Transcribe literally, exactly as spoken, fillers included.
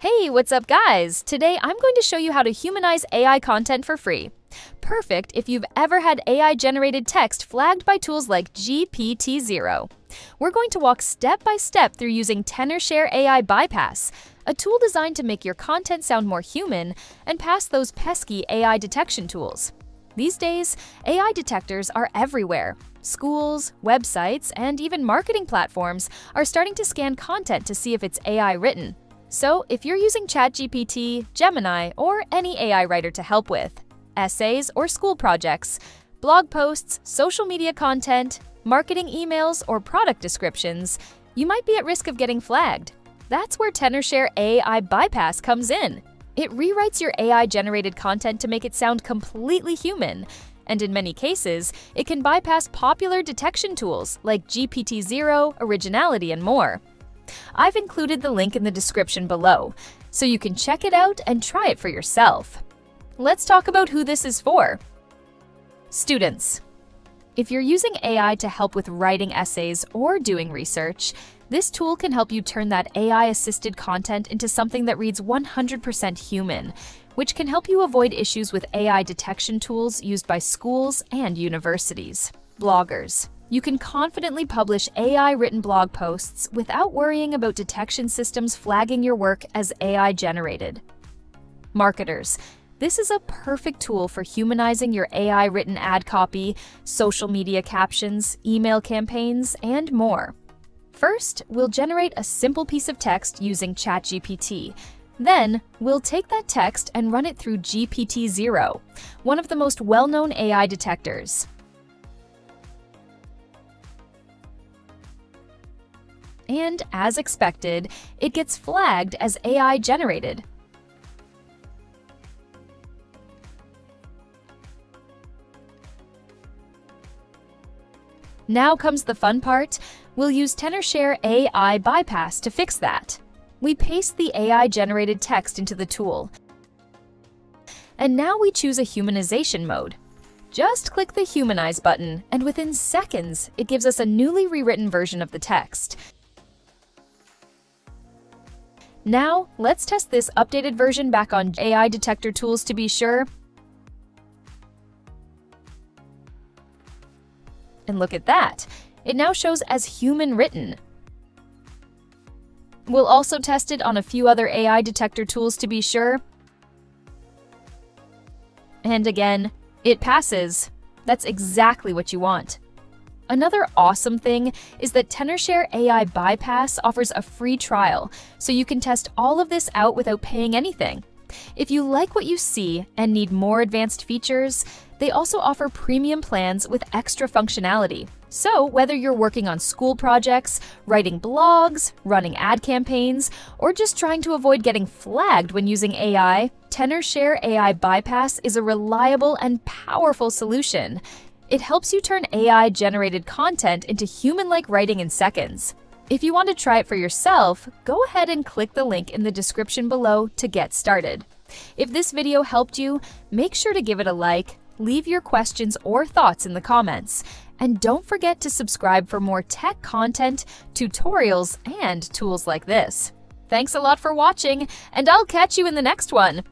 Hey, what's up guys? Today I'm going to show you how to humanize A I content for free. Perfect if you've ever had A I-generated text flagged by tools like G P T Zero. We're going to walk step by step through using Tenorshare A I Bypass, a tool designed to make your content sound more human and pass those pesky A I detection tools. These days, A I detectors are everywhere. Schools, websites, and even marketing platforms are starting to scan content to see if it's A I written. So if you're using ChatGPT, Gemini, or any A I writer to help with essays or school projects, blog posts, social media content, marketing emails, or product descriptions, you might be at risk of getting flagged. That's where Tenorshare A I Bypass comes in. It rewrites your A I-generated content to make it sound completely human, and in many cases, it can bypass popular detection tools like G P T Zero, Originality, and more. I've included the link in the description below, so you can check it out and try it for yourself. Let's talk about who this is for. Students. If you're using A I to help with writing essays or doing research, this tool can help you turn that A I-assisted content into something that reads one hundred percent human, which can help you avoid issues with A I detection tools used by schools and universities. Bloggers. You can confidently publish A I-written blog posts without worrying about detection systems flagging your work as A I-generated. Marketers. This is a perfect tool for humanizing your A I-written ad copy, social media captions, email campaigns, and more. First, we'll generate a simple piece of text using ChatGPT. Then, we'll take that text and run it through G P T Zero, one of the most well-known A I detectors. And as expected, it gets flagged as A I-generated. Now comes the fun part. We'll use Tenorshare A I Bypass to fix that. We paste the A I-generated text into the tool. And now we choose a humanization mode. Just click the Humanize button, and within seconds, it gives us a newly rewritten version of the text. Now, let's test this updated version back on A I detector tools to be sure. And look at that. It now shows as human written. We'll also test it on a few other A I detector tools to be sure. And again, it passes. That's exactly what you want. Another awesome thing is that Tenorshare A I Bypass offers a free trial, so you can test all of this out without paying anything. If you like what you see and need more advanced features, they also offer premium plans with extra functionality. So whether you're working on school projects, writing blogs, running ad campaigns, or just trying to avoid getting flagged when using A I, Tenorshare A I Bypass is a reliable and powerful solution. It helps you turn A I-generated content into human-like writing in seconds. If you want to try it for yourself, go ahead and click the link in the description below to get started. If this video helped you, make sure to give it a like, leave your questions or thoughts in the comments, and don't forget to subscribe for more tech content, tutorials, and tools like this. Thanks a lot for watching, and I'll catch you in the next one!